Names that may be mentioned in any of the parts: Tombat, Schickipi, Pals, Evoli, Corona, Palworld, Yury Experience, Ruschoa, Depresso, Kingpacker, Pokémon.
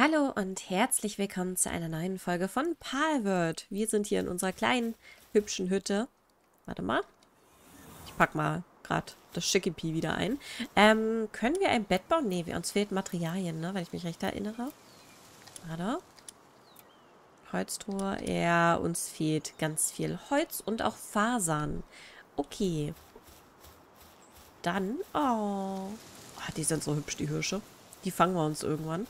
Hallo und herzlich willkommen zu einer neuen Folge von Palworld. Wir sind hier in unserer kleinen, hübschen Hütte. Warte mal. Ich pack mal gerade das Schickipi wieder ein. Können wir ein Bett bauen? Nee, uns fehlt Materialien, ne? Wenn ich mich recht erinnere. Warte. Holztruhe. Ja, uns fehlt ganz viel Holz und auch Fasern. Okay. Dann... Oh. Oh, die sind so hübsch, die Hirsche. Die fangen wir uns irgendwann.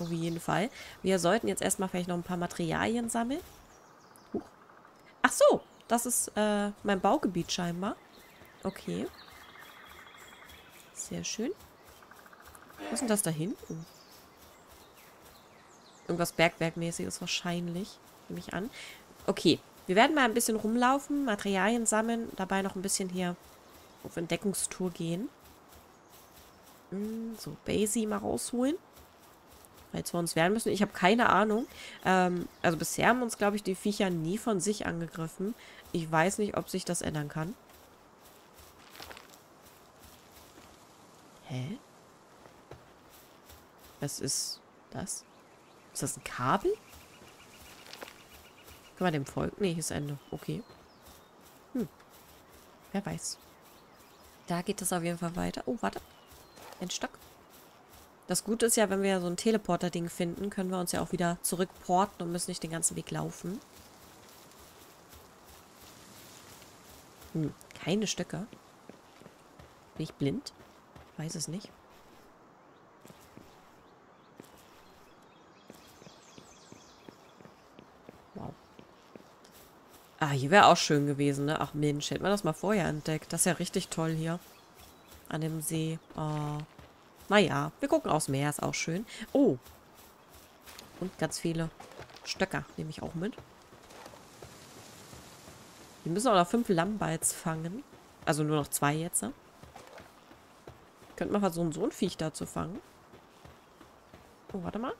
Auf jeden Fall. Wir sollten jetzt erstmal vielleicht noch ein paar Materialien sammeln. Huch. Ach so, das ist mein Baugebiet scheinbar. Okay. Sehr schön. Was ist denn das da hinten? Irgendwas Bergwerkmäßiges wahrscheinlich. Nehme ich an. Okay, wir werden mal ein bisschen rumlaufen, Materialien sammeln, dabei noch ein bisschen hier auf Entdeckungstour gehen. So, Basie mal rausholen. Jetzt wir uns wehren müssen. Ich habe keine Ahnung. Also bisher haben uns, glaube ich, die Viecher nie von sich angegriffen. Ich weiß nicht, ob sich das ändern kann. Hä? Was ist das? Ist das ein Kabel? Können wir dem folgen? Nee, hier ist Ende. Okay. Hm. Wer weiß. Da geht das auf jeden Fall weiter. Oh, warte. Ein Stock. Das Gute ist ja, wenn wir so ein Teleporter-Ding finden, können wir uns ja auch wieder zurückporten und müssen nicht den ganzen Weg laufen. Hm, keine Stöcke. Bin ich blind? Weiß es nicht. Wow. Ah, hier wäre auch schön gewesen, ne? Ach Mensch, hätten wir das mal vorher entdeckt. Das ist ja richtig toll hier. An dem See. Oh. Naja, wir gucken aufs Meer, ist auch schön. Oh. Und ganz viele Stöcker nehme ich auch mit. Wir müssen auch noch 5 Lammballs fangen. Also nur noch 2 jetzt, ne? Könnten wir versuchen, so ein Viech da zu fangen. Oh, warte mal.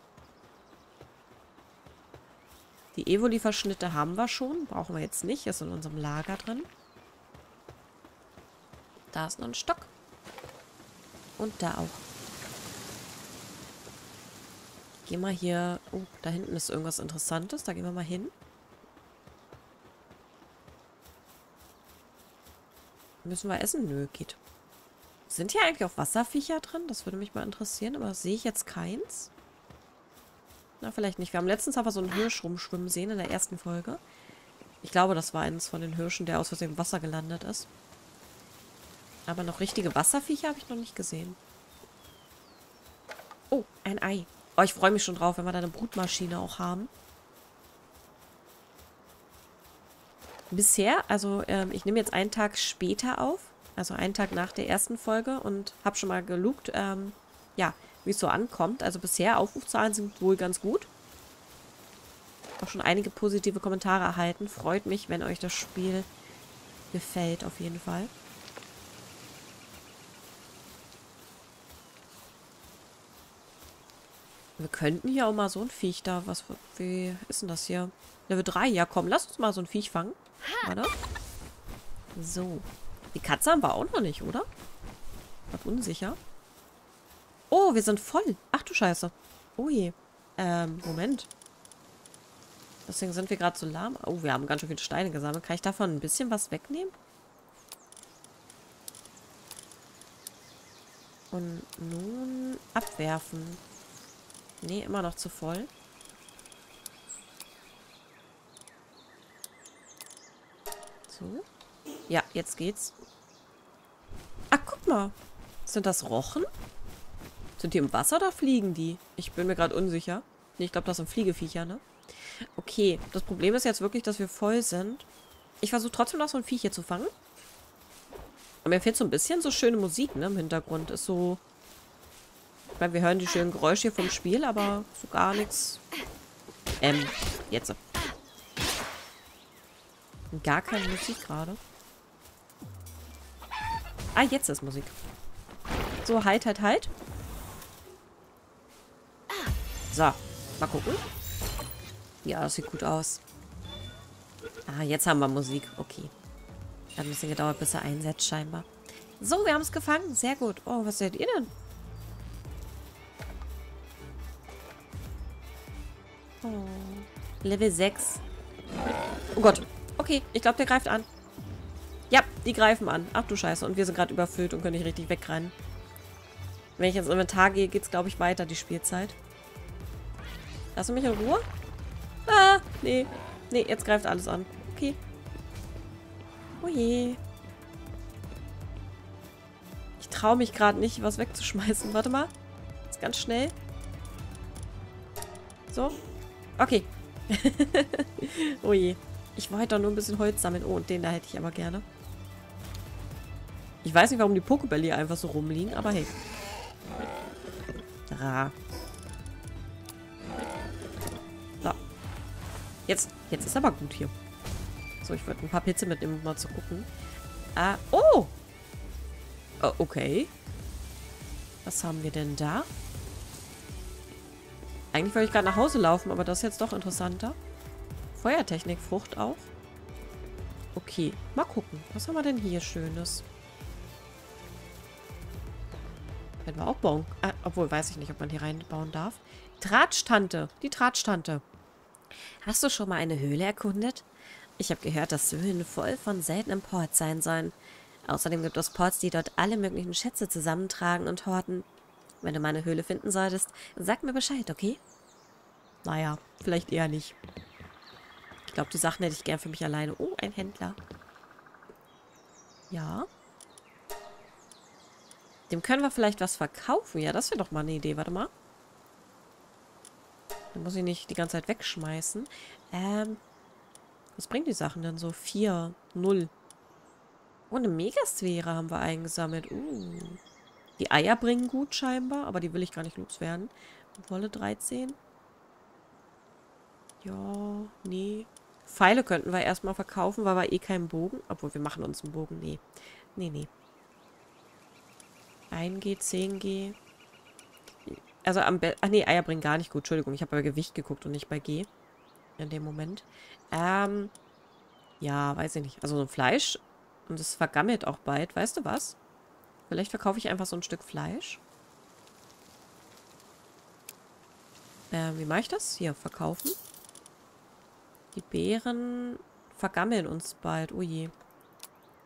Die Evoli-Verschnitte haben wir schon. Brauchen wir jetzt nicht. Ist in unserem Lager drin. Da ist noch ein Stock. Und da auch. Geh mal hier... Oh, da hinten ist irgendwas Interessantes. Da gehen wir mal hin. Müssen wir essen? Nö, geht. Sind hier eigentlich auch Wasserviecher drin? Das würde mich mal interessieren. Aber sehe ich jetzt keins? Na, vielleicht nicht. Wir haben letztens aber so einen Hirsch rumschwimmen sehen in der ersten Folge. Ich glaube, das war eines von den Hirschen, der aus Versehen im Wasser gelandet ist. Aber noch richtige Wasserviecher habe ich noch nicht gesehen. Oh, ein Ei. Oh, ich freue mich schon drauf, wenn wir da eine Brutmaschine auch haben. Bisher, also ich nehme jetzt einen Tag später auf. Also einen Tag nach der ersten Folge und habe schon mal gelugt, ja, wie es so ankommt. Also bisher, Aufrufzahlen sind wohl ganz gut. Auch schon einige positive Kommentare erhalten. Freut mich, wenn euch das Spiel gefällt, auf jeden Fall. Wir könnten hier auch mal so ein Viech da. Was, wie ist denn das hier? Level 3, ja komm, lass uns mal so ein Viech fangen. Warte. So. Die Katze haben wir auch noch nicht, oder? Ich bin unsicher. Oh, wir sind voll. Ach du Scheiße. Oh je. Moment. Deswegen sind wir gerade so lahm. Oh, wir haben ganz schön viele Steine gesammelt. Kann ich davon ein bisschen was wegnehmen? Und nun abwerfen. Nee, immer noch zu voll. So. Ja, jetzt geht's. Ach, guck mal. Sind das Rochen? Sind die im Wasser oder fliegen die? Ich bin mir gerade unsicher. Nee, ich glaube, das sind Fliegeviecher, ne? Okay, das Problem ist jetzt wirklich, dass wir voll sind. Ich versuche trotzdem noch so ein Viech hier zu fangen. Und mir fehlt so ein bisschen so schöne Musik, ne? Im Hintergrund ist so... Ich meine, wir hören die schönen Geräusche hier vom Spiel, aber so gar nichts. Jetzt. Gar keine Musik gerade. Ah, jetzt ist Musik. So, halt, halt, halt. So, mal gucken. Ja, das sieht gut aus. Ah, jetzt haben wir Musik. Okay. Hat ein bisschen gedauert, bis er einsetzt, scheinbar. So, wir haben es gefangen. Sehr gut. Oh, was seid ihr denn? Level 6. Oh Gott. Okay, ich glaube, der greift an. Ja, die greifen an. Ach du Scheiße. Und wir sind gerade überfüllt und können nicht richtig wegrennen. Wenn ich ins Inventar gehe, geht es, glaube ich, weiter, die Spielzeit. Lass du mich in Ruhe? Ah, nee. Nee, jetzt greift alles an. Okay. Oh je. Ich traue mich gerade nicht, was wegzuschmeißen. Warte mal. Jetzt ganz schnell. So. Okay. Oh je. Ich wollte doch nur ein bisschen Holz sammeln. Oh, und den da hätte ich aber gerne. Ich weiß nicht, warum die Pokébälle hier einfach so rumliegen, aber hey. Ra. So. Jetzt ist aber gut hier. So, ich wollte ein paar Pilze mitnehmen, um mal zu gucken. Ah, oh! Okay. Was haben wir denn da? Eigentlich wollte ich gerade nach Hause laufen, aber das ist jetzt doch interessanter. Feuertechnik, Frucht auch. Okay, mal gucken. Was haben wir denn hier Schönes? Werden wir auch bauen. Obwohl, weiß ich nicht, ob man hier reinbauen darf. Drahtstante. Die Drahtstante. Hast du schon mal eine Höhle erkundet? Ich habe gehört, dass Höhlen voll von seltenen Ports sein sollen. Außerdem gibt es Ports, die dort alle möglichen Schätze zusammentragen und horten. Wenn du meine Höhle finden solltest, sag mir Bescheid, okay? Naja, vielleicht eher nicht. Ich glaube, die Sachen hätte ich gern für mich alleine. Oh, ein Händler. Ja. Dem können wir vielleicht was verkaufen. Ja, das wäre doch mal eine Idee. Warte mal. Dann muss ich nicht die ganze Zeit wegschmeißen. Was bringen die Sachen denn so? 4, 0. Oh, eine Megasphäre haben wir eingesammelt. Die Eier bringen gut scheinbar, aber die will ich gar nicht loswerden. Wolle 13. Ja, nee. Pfeile könnten wir erstmal verkaufen, weil wir eh keinen Bogen. Obwohl, wir machen uns einen Bogen. Nee. Nee, nee. 1G, 10G. Also am besten... Ach nee, Eier bringen gar nicht gut. Entschuldigung, ich habe bei Gewicht geguckt und nicht bei G. In dem Moment. Ja, weiß ich nicht. Also so ein Fleisch. Und es vergammelt auch bald. Weißt du was? Vielleicht verkaufe ich einfach so ein Stück Fleisch. Wie mache ich das? Hier, verkaufen. Die Beeren vergammeln uns bald. Oh je.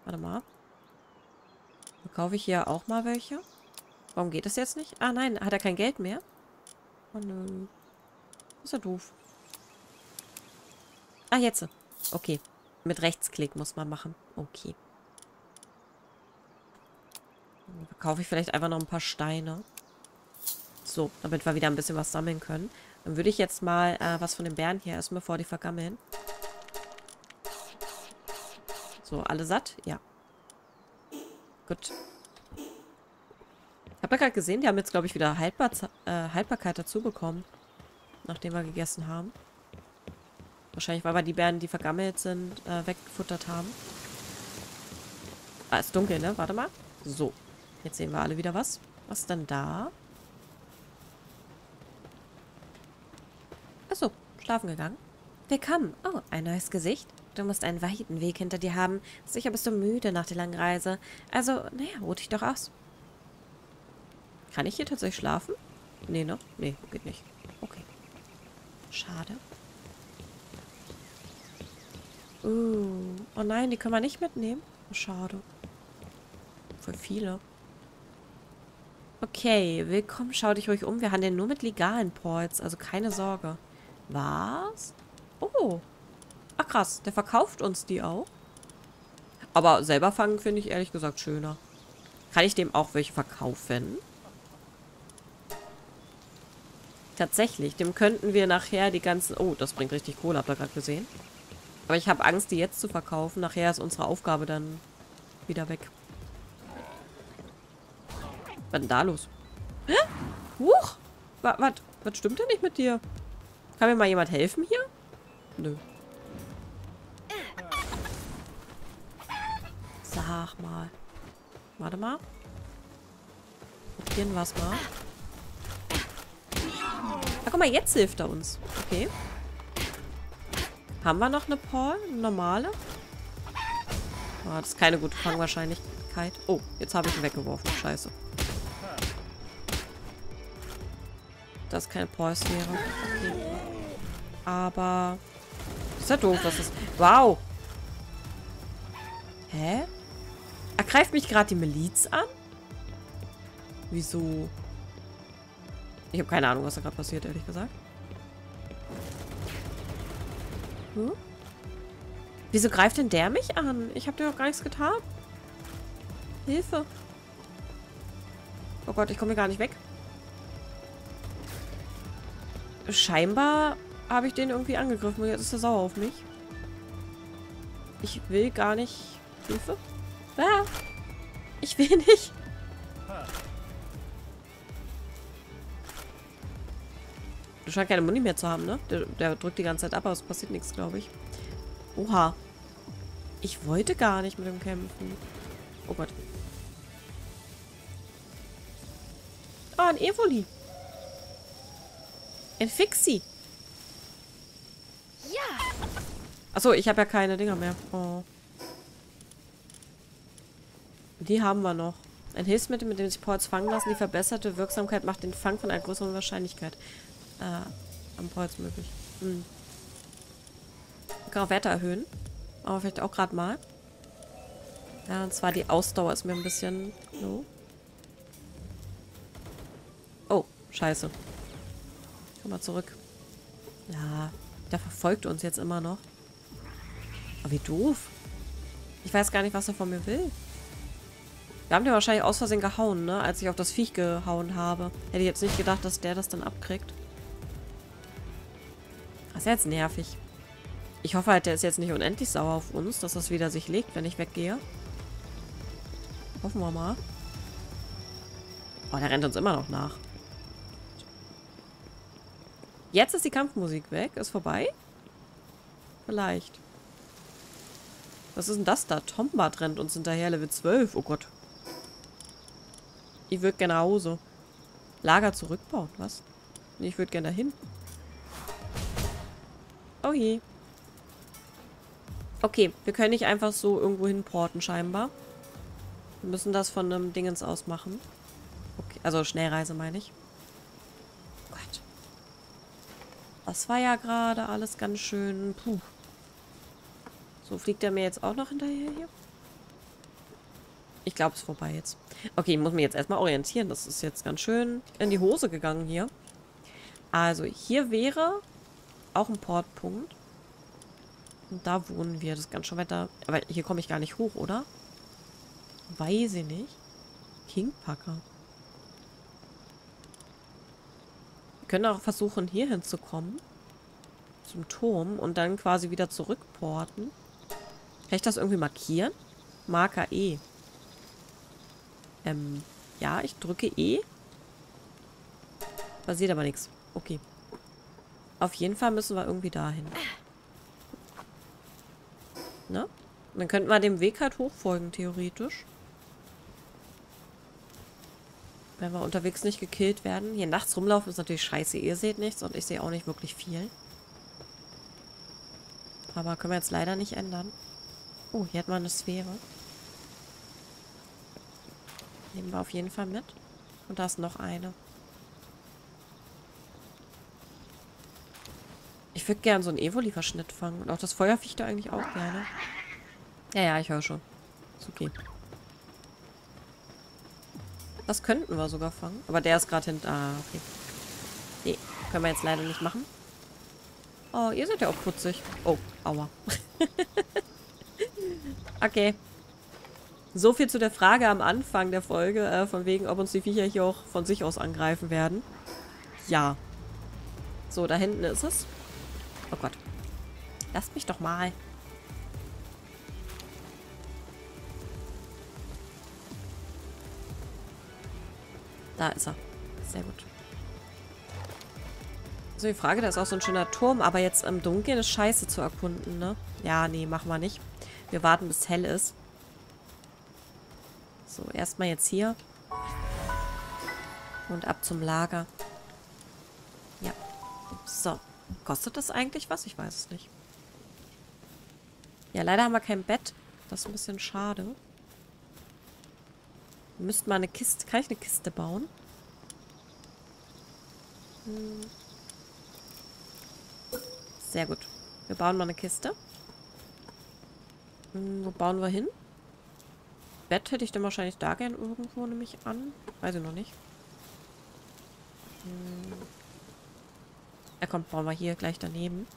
Warte mal. Verkaufe ich hier auch mal welche? Warum geht das jetzt nicht? Ah nein, hat er kein Geld mehr? Oh nö. Ist ja doof. Ah, jetzt. Okay. Mit Rechtsklick muss man machen. Okay. Dann verkaufe ich vielleicht einfach noch ein paar Steine. So, damit wir wieder ein bisschen was sammeln können. Dann würde ich jetzt mal was von den Bären hier essen, bevor die vergammeln. So, alle satt? Ja. Gut. Ich habe da gerade gesehen, die haben jetzt, glaube ich, wieder Haltbarkeit dazu bekommen. Nachdem wir gegessen haben. Wahrscheinlich, weil wir die Bären, die vergammelt sind, weggefuttert haben. Ah, ist dunkel, ne? Warte mal. So. Jetzt sehen wir alle wieder was. Was ist denn da? Achso, schlafen gegangen. Willkommen. Oh, ein neues Gesicht. Du musst einen weiten Weg hinter dir haben. Sicher bist du müde nach der langen Reise. Also, naja, ruh dich doch aus. Kann ich hier tatsächlich schlafen? Nee, ne? Nee, geht nicht. Okay. Schade. Oh nein, die können wir nicht mitnehmen. Schade. Voll viele. Okay, willkommen. Schau dich ruhig um. Wir handeln nur mit legalen Ports. Also keine Sorge. Was? Oh. Ach krass, der verkauft uns die auch. Aber selber fangen finde ich ehrlich gesagt schöner. Kann ich dem auch welche verkaufen? Tatsächlich, dem könnten wir nachher die ganzen... Oh, das bringt richtig Kohle, habt ihr gerade gesehen. Aber ich habe Angst, die jetzt zu verkaufen. Nachher ist unsere Aufgabe dann wieder weg. Was denn da los? Hä? Huch! Was stimmt denn nicht mit dir? Kann mir mal jemand helfen hier? Nö. Sag mal. Warte mal. Probieren wir es mal. Ach, guck mal, jetzt hilft er uns. Okay. Haben wir noch eine Paul? Eine normale? Oh, das ist keine gute Fangwahrscheinlichkeit. Oh, jetzt habe ich ihn weggeworfen. Scheiße. Das ist keine Paul-Sphäre. Okay. aber... Ist ja doof, was ist... Wow! Hä? Ergreift mich gerade die Miliz an? Wieso? Ich habe keine Ahnung, was da gerade passiert, ehrlich gesagt. Hm? Wieso greift denn der mich an? Ich habe dir doch gar nichts getan. Hilfe. Oh Gott, ich komme hier gar nicht weg. Scheinbar habe ich den irgendwie angegriffen und jetzt ist er sauer auf mich. Ich will gar nicht... Hilfe? Ah, ich will nicht. Du scheinst keine Muni mehr zu haben, ne? Der drückt die ganze Zeit ab, aber es passiert nichts, glaube ich. Oha. Ich wollte gar nicht mit dem kämpfen. Oh Gott. Ah, ein Evoli. Ein Fixie. Ja. Achso, ich habe ja keine Dinger mehr. Oh. Die haben wir noch. Ein Hilfsmittel, mit dem sich Pauls fangen lassen. Die verbesserte Wirksamkeit macht den Fang von einer größeren Wahrscheinlichkeit. Am Pauls möglich. Hm. Ich kann auch Werte erhöhen. Aber vielleicht auch gerade mal. Ja, und zwar die Ausdauer ist mir ein bisschen... No. Oh, scheiße. Komm mal zurück. Ja, der verfolgt uns jetzt immer noch. Aber wie doof. Ich weiß gar nicht, was er von mir will. Wir haben den wahrscheinlich aus Versehen gehauen, ne? Als ich auf das Viech gehauen habe. Hätte ich jetzt nicht gedacht, dass der das dann abkriegt. Das ist ja jetzt nervig. Ich hoffe halt, der ist jetzt nicht unendlich sauer auf uns, dass das wieder sich legt, wenn ich weggehe. Hoffen wir mal. Oh, der rennt uns immer noch nach. Jetzt ist die Kampfmusik weg. Ist vorbei? Vielleicht. Was ist denn das da? Tombat rennt uns hinterher, Level 12. Oh Gott. Ich würde gerne nach Hause. Lager zurückbauen, was? Nee, ich würde gerne dahin. Oh je. Okay, wir können nicht einfach so irgendwo hinporten, scheinbar. Wir müssen das von einem Dingens aus machen. Okay, also Schnellreise, meine ich. Oh Gott. Das war ja gerade alles ganz schön... Puh. So, fliegt er mir jetzt auch noch hinterher hier? Ich glaube, es ist vorbei jetzt. Okay, ich muss mich jetzt erstmal orientieren. Das ist jetzt ganz schön in die Hose gegangen hier. Also, hier wäre auch ein Portpunkt. Und da wohnen wir. Das ist ganz schön weiter. Aber hier komme ich gar nicht hoch, oder? Weiß ich nicht. Kingpacker. Wir können auch versuchen, hier hinzukommen. Zum Turm. Und dann quasi wieder zurückporten. Kann ich das irgendwie markieren? Marker E. Ja, ich drücke E. Passiert aber nichts. Okay. Auf jeden Fall müssen wir irgendwie dahin. Ne? Und dann könnten wir dem Weg halt hochfolgen, theoretisch. Wenn wir unterwegs nicht gekillt werden. Hier nachts rumlaufen ist natürlich scheiße. Ihr seht nichts und ich sehe auch nicht wirklich viel. Aber können wir jetzt leider nicht ändern. Oh, hier hat man eine Sphäre. Nehmen wir auf jeden Fall mit. Und da ist noch eine. Ich würde gerne so einen Evoli-Verschnitt fangen. Und auch das Feuerviech da eigentlich auch gerne. Ja, ich höre schon. Ist okay. Das könnten wir sogar fangen. Aber der ist gerade hinten. Ah, okay. Nee, können wir jetzt leider nicht machen. Oh, ihr seid ja auch putzig. Oh, aua. Okay. So viel zu der Frage am Anfang der Folge, von wegen, ob uns die Viecher hier auch von sich aus angreifen werden. Ja. So, da hinten ist es. Oh Gott. Lasst mich doch mal. Da ist er. Sehr gut. So, die Frage, da ist auch so ein schöner Turm, aber jetzt im Dunkeln ist scheiße zu erkunden, ne? Ja, nee, machen wir nicht. Wir warten, bis hell ist. So, erstmal jetzt hier. Und ab zum Lager. Ja. So. Kostet das eigentlich was? Ich weiß es nicht. Ja, leider haben wir kein Bett. Das ist ein bisschen schade. Wir müssten mal eine Kiste... Kann ich eine Kiste bauen? Sehr gut. Wir bauen mal eine Kiste. Wo bauen wir hin? Bett hätte ich dann wahrscheinlich da gern irgendwo, nehme ich an. Weiß ich noch nicht. Ja komm, bauen wir hier gleich daneben.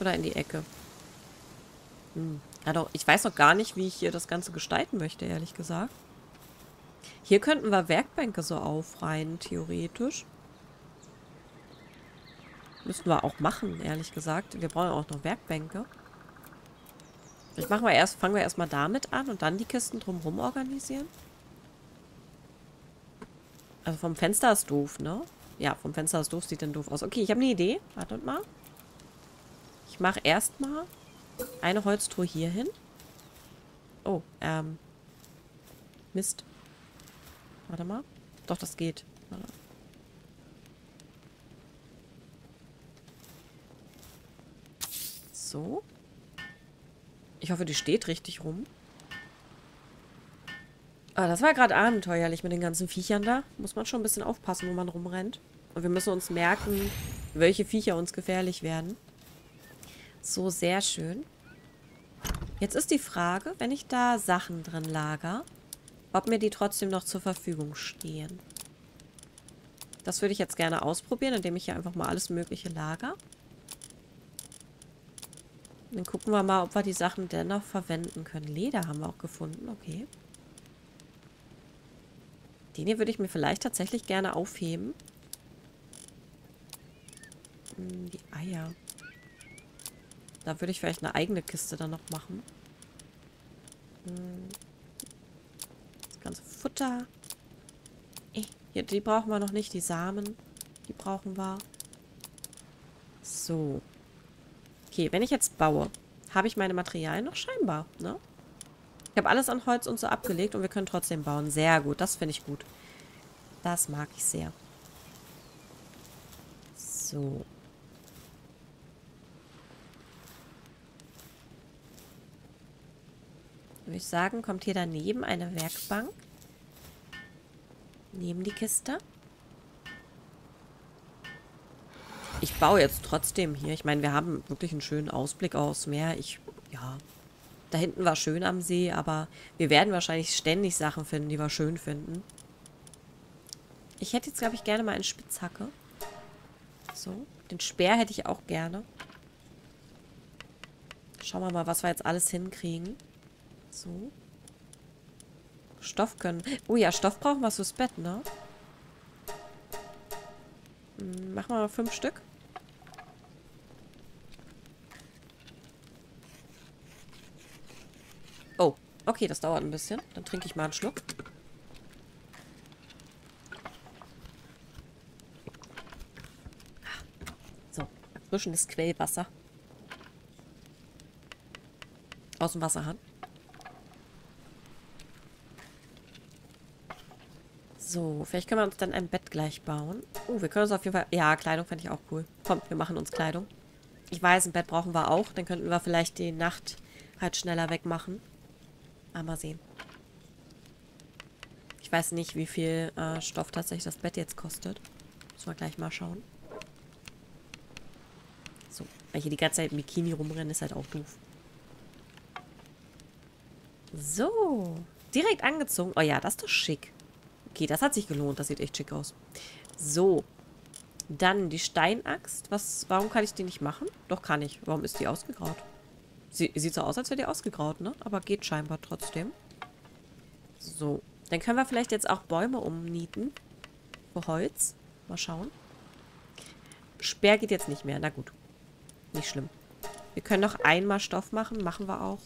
Oder in die Ecke. Ja doch, ich weiß noch gar nicht, wie ich hier das Ganze gestalten möchte, ehrlich gesagt. Hier könnten wir Werkbänke so aufreihen, theoretisch. Müssten wir auch machen, ehrlich gesagt. Wir brauchen auch noch Werkbänke. Ich mache mal erst, fangen wir erstmal damit an und dann die Kisten drumherum organisieren. Also vom Fenster ist doof, ne? Ja, vom Fenster ist doof, sieht denn doof aus. Okay, ich habe eine Idee. Wartet mal. Ich mache erstmal eine Holztruhe hier hin. Oh, Mist. Warte mal. Doch, das geht. Warte. So. Ich hoffe, die steht richtig rum. Ah, das war gerade abenteuerlich mit den ganzen Viechern da. Muss man schon ein bisschen aufpassen, wo man rumrennt. Und wir müssen uns merken, welche Viecher uns gefährlich werden. So, sehr schön. Jetzt ist die Frage, wenn ich da Sachen drin lager, ob mir die trotzdem noch zur Verfügung stehen. Das würde ich jetzt gerne ausprobieren, indem ich hier einfach mal alles Mögliche lager. Dann gucken wir mal, ob wir die Sachen dennoch verwenden können. Leder haben wir auch gefunden, okay. Den hier würde ich mir vielleicht tatsächlich gerne aufheben. Die Eier. Da würde ich vielleicht eine eigene Kiste dann noch machen. Das ganze Futter. Hier, die brauchen wir noch nicht. Die Samen, die brauchen wir. So. Okay, wenn ich jetzt baue, habe ich meine Materialien noch scheinbar, ne? Ich habe alles an Holz und so abgelegt und wir können trotzdem bauen. Sehr gut, das finde ich gut. Das mag ich sehr. So. Würde ich sagen, kommt hier daneben eine Werkbank. Neben die Kiste. Ich baue jetzt trotzdem hier. Ich meine, wir haben wirklich einen schönen Ausblick aufs Meer. Ja, da hinten war schön am See, aber wir werden wahrscheinlich ständig Sachen finden, die wir schön finden. Ich hätte jetzt, glaube ich, gerne mal eine Spitzhacke. So, den Speer hätte ich auch gerne. Schauen wir mal, was wir jetzt alles hinkriegen. So. Stoff können. Oh ja, Stoff brauchen wir fürs Bett, ne? Machen wir mal 5 Stück. Oh, okay, das dauert ein bisschen. Dann trinke ich mal einen Schluck. So, erfrischendes Quellwasser. Aus dem Wasserhahn. So, vielleicht können wir uns dann ein Bett gleich bauen. Oh, wir können uns auf jeden Fall... Ja, Kleidung fände ich auch cool. Komm, wir machen uns Kleidung. Ich weiß, ein Bett brauchen wir auch. Dann könnten wir vielleicht die Nacht halt schneller wegmachen. Aber mal sehen. Ich weiß nicht, wie viel Stoff tatsächlich das Bett jetzt kostet. Müssen wir gleich mal schauen. So, weil hier die ganze Zeit im Bikini rumrennen, ist halt auch doof. So, direkt angezogen. Oh ja, das ist doch schick. Okay, das hat sich gelohnt. Das sieht echt schick aus. So. Dann die Steinaxt. Warum kann ich die nicht machen? Doch, kann ich. Warum ist die ausgegraut? Sieht so aus, als wäre die ausgegraut, ne? Aber geht scheinbar trotzdem. So. Dann können wir vielleicht jetzt auch Bäume umnieten. Für Holz. Mal schauen. Speer geht jetzt nicht mehr. Na gut. Nicht schlimm. Wir können noch einmal Stoff machen. Machen wir auch.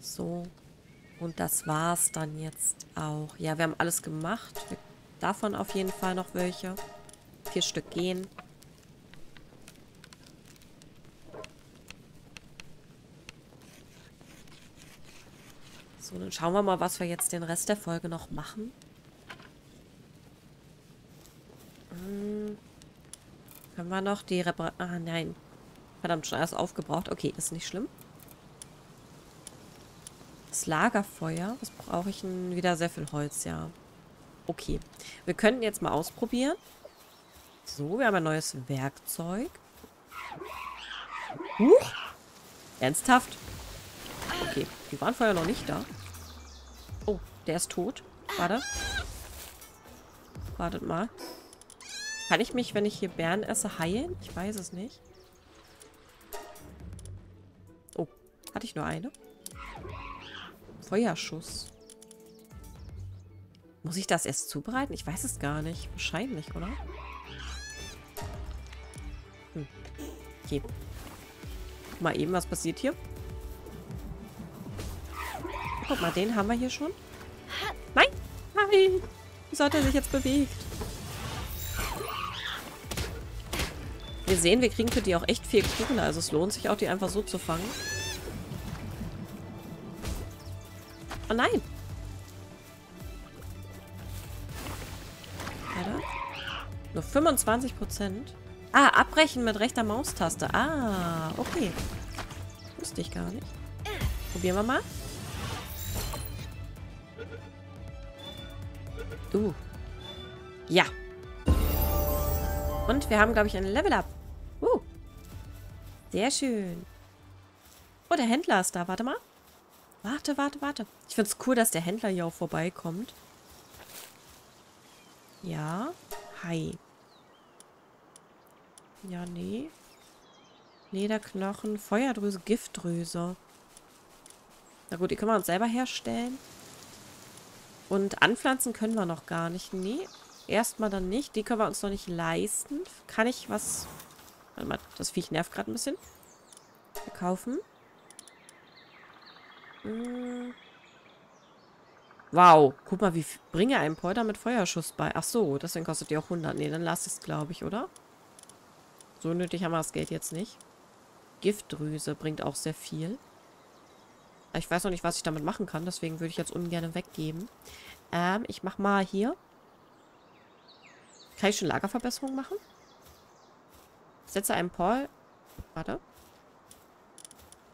So. Und das war's dann jetzt auch. Ja, wir haben alles gemacht. Davon auf jeden Fall noch welche. 4 Stück gehen. So, dann schauen wir mal, was wir jetzt den Rest der Folge noch machen. Können wir noch die Reparatur... Ah, nein. Verdammt, schon alles aufgebraucht. Okay, ist nicht schlimm. Das Lagerfeuer. Was brauche ich denn? Wieder sehr viel Holz, ja. Okay. Wir könnten jetzt mal ausprobieren. So, wir haben ein neues Werkzeug. Huch! Ernsthaft? Okay, die waren vorher noch nicht da. Oh, der ist tot. Warte. Wartet mal. Kann ich mich, wenn ich hier Beeren esse, heilen? Ich weiß es nicht. Oh, hatte ich nur eine? Feuerschuss. Muss ich das erst zubereiten? Ich weiß es gar nicht. Wahrscheinlich, oder? Hm. Okay. Guck mal eben, was passiert hier. Guck mal, den haben wir hier schon. Nein! Nein! Wieso hat er sich jetzt bewegt? Wir sehen, wir kriegen für die auch echt viel Kuchen. Also es lohnt sich auch, die einfach so zu fangen. Oh nein! Alter. Nur 25%. Ah, abbrechen mit rechter Maustaste. Ah, okay. Wusste ich gar nicht. Probieren wir mal. Ja. Und wir haben, glaube ich, ein Level-Up. Sehr schön. Oh, der Händler ist da. Warte mal. Warte. Ich finde es cool, dass der Händler hier auch vorbeikommt. Ja. Hi. Ja, nee. Lederknochen, Feuerdrüse, Giftdrüse. Na gut, die können wir uns selber herstellen. Und anpflanzen können wir noch gar nicht. Nee, erstmal dann nicht. Die können wir uns noch nicht leisten. Kann ich was... Warte mal, das Viech nervt gerade ein bisschen. Verkaufen. Hm. Wow, guck mal, wie bringe einem Polter mit Feuerschuss bei. Ach so, deswegen kostet die auch 100. Nee, dann lass es, glaube ich, oder? So nötig haben wir das Geld jetzt nicht. Giftdrüse bringt auch sehr viel. Ich weiß noch nicht, was ich damit machen kann. Deswegen würde ich jetzt ungern weggeben. Ich mach mal hier. Kann ich schon Lagerverbesserung machen? Setze einen Paul. Warte.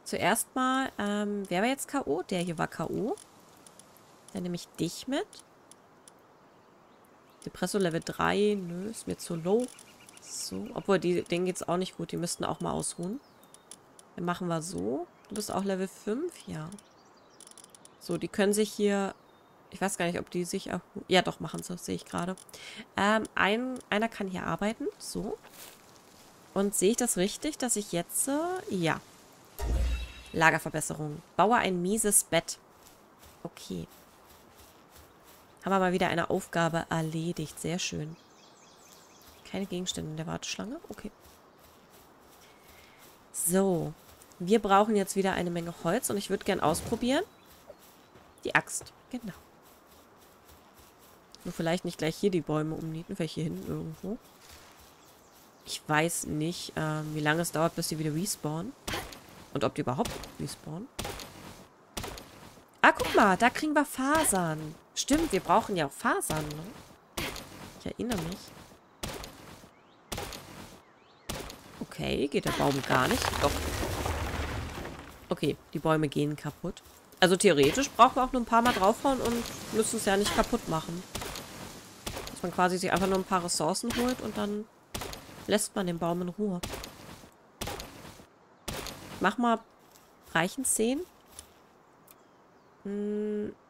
Zuerst mal, wer war jetzt K.O.? Der hier war K.O. Dann nehme ich dich mit. Depresso Level 3. Nö, ist mir zu low. So, obwohl, denen geht's auch nicht gut. Die müssten auch mal ausruhen. Dann machen wir so. Du bist auch Level 5? Ja. So, die können sich hier... Ich weiß gar nicht, ob die sich... Ja, doch, machen sie. Sehe ich gerade. Einer kann hier arbeiten. So. Und sehe ich das richtig, dass ich jetzt... ja. Lagerverbesserung. Baue ein mieses Bett. Okay. Haben wir mal wieder eine Aufgabe erledigt. Sehr schön. Keine Gegenstände in der Warteschlange. Okay. So. Wir brauchen jetzt wieder eine Menge Holz und ich würde gern ausprobieren. Die Axt. Genau. Nur vielleicht nicht gleich hier die Bäume umnieten, vielleicht hier hinten irgendwo. Ich weiß nicht, wie lange es dauert, bis sie wieder respawnen. Und ob die überhaupt respawnen. Ah, guck mal, da kriegen wir Fasern. Stimmt, wir brauchen ja auch Fasern, ne? Ich erinnere mich. Okay, geht der Baum gar nicht. Doch. Okay, die Bäume gehen kaputt. Also theoretisch brauchen wir auch nur ein paar Mal draufhauen und müssen es ja nicht kaputt machen. Dass man quasi sich einfach nur ein paar Ressourcen holt und dann lässt man den Baum in Ruhe. Ich mach mal, reichen 10?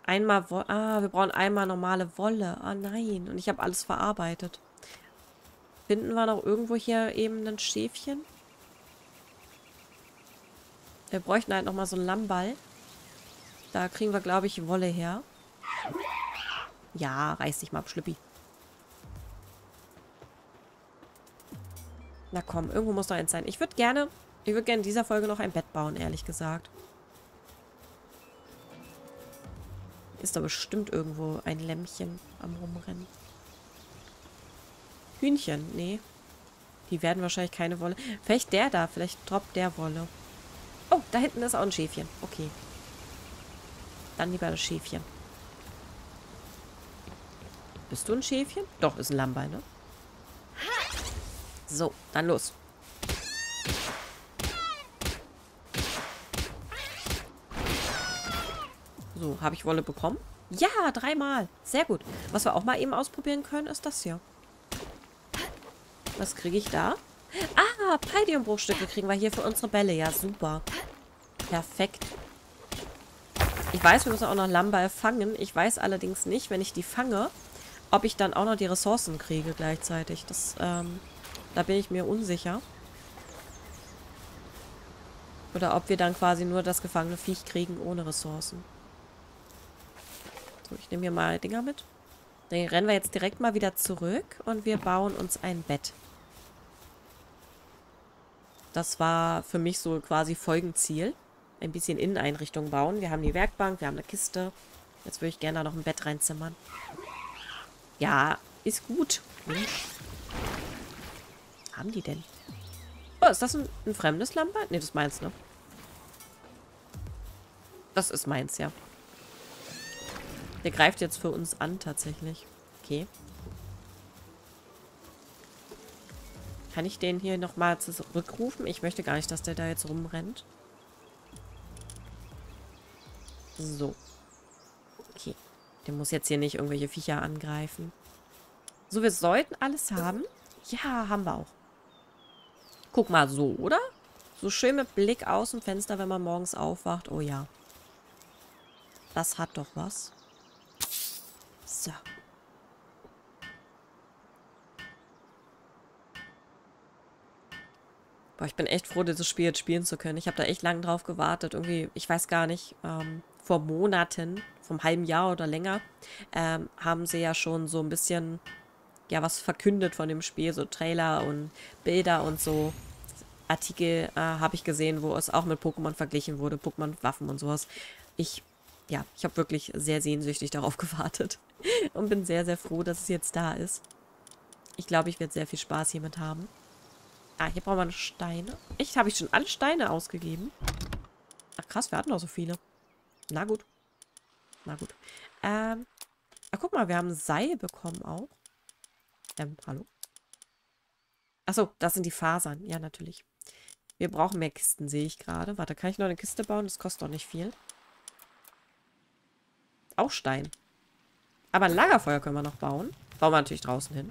Einmal Wolle. Ah, wir brauchen einmal normale Wolle. Ah nein, und ich habe alles verarbeitet. Finden wir noch irgendwo hier eben ein Schäfchen? Wir bräuchten halt nochmal so einen Lammball. Da kriegen wir, glaube ich, Wolle her. Ja, reiß dich mal ab, Schlüppi. Na komm, irgendwo muss doch eins sein. Ich würde gerne in dieser Folge noch ein Bett bauen, ehrlich gesagt. Ist da bestimmt irgendwo ein Lämmchen am Rumrennen. Hühnchen, nee. Die werden wahrscheinlich keine Wolle. Vielleicht der da, vielleicht droppt der Wolle. Oh, da hinten ist auch ein Schäfchen. Okay. Dann lieber das Schäfchen. Bist du ein Schäfchen? Doch, ist ein Lammbein, ne? So, dann los. So, habe ich Wolle bekommen? Ja, 3-mal. Sehr gut. Was wir auch mal eben ausprobieren können, ist das hier. Was kriege ich da? Ah, Palladium-Bruchstücke kriegen wir hier für unsere Bälle. Ja, super. Perfekt. Ich weiß, wir müssen auch noch Lammball fangen. Ich weiß allerdings nicht, wenn ich die fange, ob ich dann auch noch die Ressourcen kriege gleichzeitig. Das, da bin ich mir unsicher. Oder ob wir dann quasi nur das gefangene Viech kriegen ohne Ressourcen. So, ich nehme hier mal Dinger mit. Dann rennen wir jetzt direkt mal wieder zurück und wir bauen uns ein Bett. Das war für mich so quasi Folgenziel. Ein bisschen Inneneinrichtung bauen. Wir haben die Werkbank, wir haben eine Kiste. Jetzt würde ich gerne da noch ein Bett reinzimmern. Ja, ist gut. Hm. Was haben die denn? Oh, ist das ein fremdes Lammball? Ne, das ist meins, ne? Das ist meins, ja. Der greift jetzt für uns an, tatsächlich. Okay. Kann ich den hier nochmal zurückrufen? Ich möchte gar nicht, dass der da jetzt rumrennt. So. Okay. Der muss jetzt hier nicht irgendwelche Viecher angreifen. So, wir sollten alles haben. Ja, haben wir auch. Guck mal, so, oder? So schön mit Blick aus dem Fenster, wenn man morgens aufwacht. Oh ja. Das hat doch was. So. Boah, ich bin echt froh, dieses Spiel jetzt spielen zu können. Ich habe da echt lange drauf gewartet. Irgendwie, ich weiß gar nicht, vor Monaten, vom halben Jahr oder länger, haben sie ja schon so ein bisschen, ja, was verkündet von dem Spiel. So Trailer und Bilder und so. Artikel habe ich gesehen, wo es auch mit Pokémon verglichen wurde. Pokémon-Waffen und sowas. Ich habe wirklich sehr sehnsüchtig darauf gewartet. Und bin sehr, sehr froh, dass es jetzt da ist. Ich glaube, ich werde sehr viel Spaß hiermit haben. Ah, hier brauchen wir noch Steine. Echt, habe ich schon alle Steine ausgegeben? Ach krass, wir hatten noch so viele. Na gut. Na gut. Ach, guck mal, wir haben ein Seil bekommen auch. Hallo? Achso, das sind die Fasern. Ja, natürlich. Wir brauchen mehr Kisten, sehe ich gerade. Warte, kann ich noch eine Kiste bauen? Das kostet doch nicht viel. Auch Stein. Aber ein Lagerfeuer können wir noch bauen. Bauen wir natürlich draußen hin.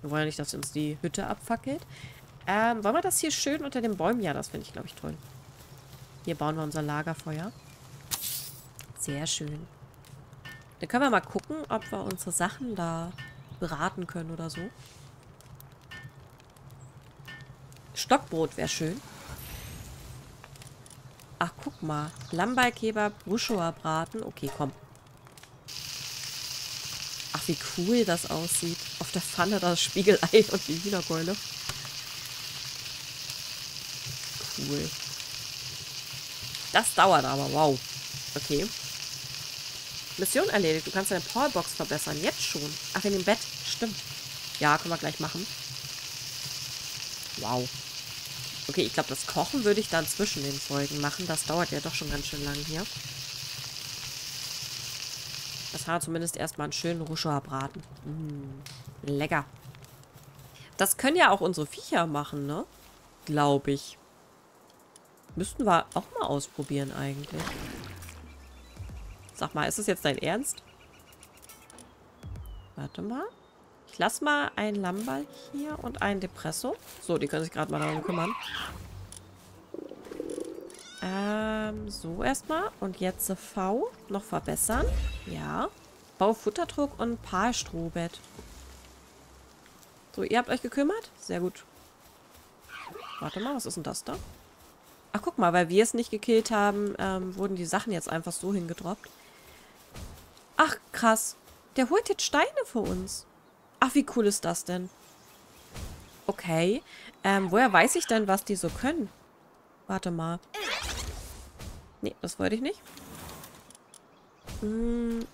Wir wollen ja nicht, dass uns die Hütte abfackelt. Wollen wir das hier schön unter den Bäumen? Ja, das finde ich, glaube ich, toll. Hier bauen wir unser Lagerfeuer. Sehr schön. Dann können wir mal gucken, ob wir unsere Sachen da braten können oder so. Stockbrot wäre schön. Ach, guck mal. Lammballkebab, Bruschoa-Braten. Okay, komm. Ach, wie cool das aussieht. Auf der Pfanne das Spiegelei und die Hühnerkeule. Cool. Das dauert aber. Wow. Okay. Mission erledigt. Du kannst deine Powerbox verbessern. Jetzt schon. Ach, in dem Bett. Stimmt. Ja, können wir gleich machen. Wow. Okay, ich glaube, das Kochen würde ich dann zwischen den Folgen machen. Das dauert ja doch schon ganz schön lang hier. Das haben wir zumindest erstmal einen schönen Ruschoa-Braten. Lecker. Das können ja auch unsere Viecher machen, ne? Glaube ich. Müssten wir auch mal ausprobieren eigentlich. Sag mal, ist das jetzt dein Ernst? Warte mal. Ich lasse mal einen Lammball hier und einen Depresso. So, die können sich gerade mal darum kümmern. So erstmal. Und jetzt V. Noch verbessern. Ja. Bau Futterdruck und ein paar Strohbett. So, ihr habt euch gekümmert? Sehr gut. Warte mal, was ist denn das da? Ach, guck mal, weil wir es nicht gekillt haben, wurden die Sachen jetzt einfach so hingedroppt. Ach, krass. Der holt jetzt Steine für uns. Ach, wie cool ist das denn? Okay. Woher weiß ich denn, was die so können? Warte mal. Nee, das wollte ich nicht.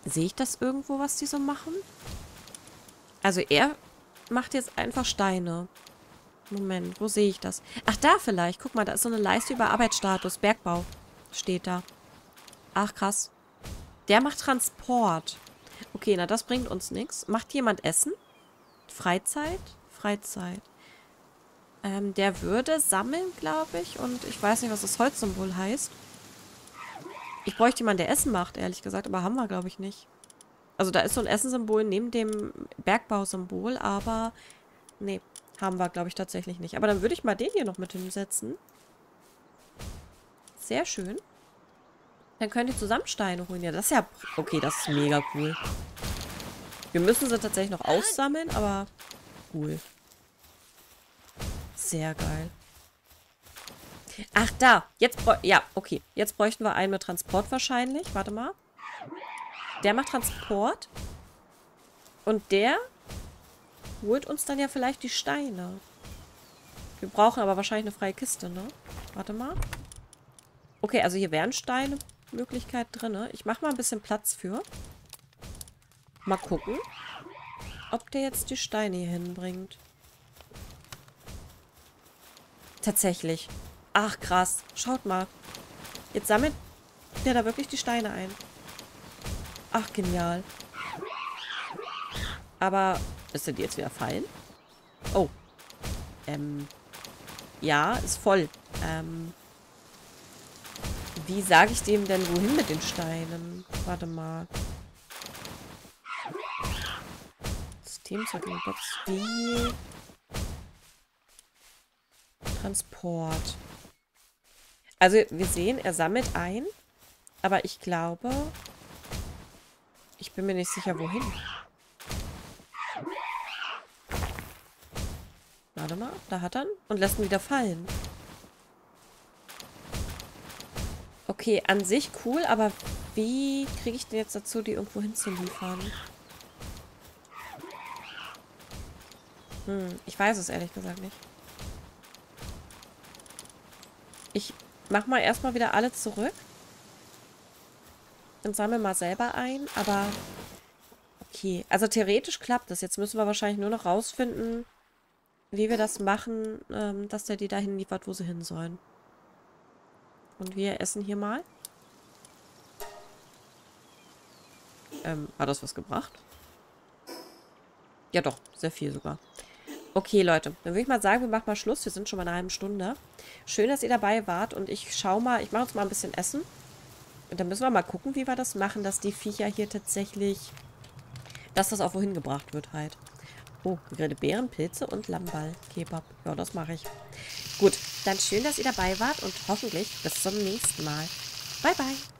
Sehe ich das irgendwo, was die so machen? Also er macht jetzt einfach Steine. Moment, wo sehe ich das? Ach, da vielleicht. Guck mal, da ist so eine Leiste über Arbeitsstatus. Bergbau steht da. Ach, krass. Der macht Transport. Okay, na, das bringt uns nichts. Macht jemand Essen? Freizeit? Freizeit. Der würde sammeln, glaube ich. Und ich weiß nicht, was das Holzsymbol heißt. Ich bräuchte jemanden, der Essen macht, ehrlich gesagt. Aber haben wir, glaube ich, nicht. Also da ist so ein Essensymbol neben dem Bergbausymbol, aber nee, haben wir, glaube ich, tatsächlich nicht. Aber dann würde ich mal den hier noch mit hinsetzen. Sehr schön. Dann könnt ihr zusammen Steine holen. Ja, das ist ja... Okay, das ist mega cool. Wir müssen sie tatsächlich noch aussammeln, aber cool. Sehr geil. Ach, da. Jetzt ja, okay. Jetzt bräuchten wir einen mit Transport wahrscheinlich. Warte mal. Der macht Transport. Und der holt uns dann ja vielleicht die Steine. Wir brauchen aber wahrscheinlich eine freie Kiste, ne? Warte mal. Okay, also hier wäre eine Steinmöglichkeit drin, ne? Ich mache mal ein bisschen Platz für. Mal gucken, ob der jetzt die Steine hier hinbringt. Tatsächlich. Ach, krass. Schaut mal. Jetzt sammelt der da wirklich die Steine ein. Ach, genial. Aber, ist der die jetzt wieder fallen? Oh. Ja, ist voll. Wie sage ich dem denn wohin mit den Steinen? Warte mal. Systemzeugenbox. Wie? Transport. Also, wir sehen, er sammelt ein. Aber ich glaube... Ich bin mir nicht sicher, wohin. Warte mal, da hat er ihn. Und lässt ihn wieder fallen. Okay, an sich cool, aber wie kriege ich denn jetzt dazu, die irgendwo hinzuliefern? Ich weiß es ehrlich gesagt nicht. Ich mach mal erstmal wieder alle zurück. Und sammle mal selber ein, aber okay. Also theoretisch klappt das. Jetzt müssen wir wahrscheinlich nur noch rausfinden, wie wir das machen, dass der die dahin liefert, wo sie hin sollen. Und wir essen hier mal. Hat das was gebracht? Ja doch, sehr viel sogar. Okay, Leute, dann würde ich mal sagen, wir machen mal Schluss. Wir sind schon mal in einer halben Stunde. Schön, dass ihr dabei wart und ich schaue mal, ich mache uns mal ein bisschen Essen. Und dann müssen wir mal gucken, wie wir das machen, dass die Viecher hier tatsächlich, dass das auch wohin gebracht wird halt. Oh, gegrillte Beeren, Pilze und Lammball-Kebab. Ja, das mache ich. Gut, dann schön, dass ihr dabei wart und hoffentlich bis zum nächsten Mal. Bye, bye.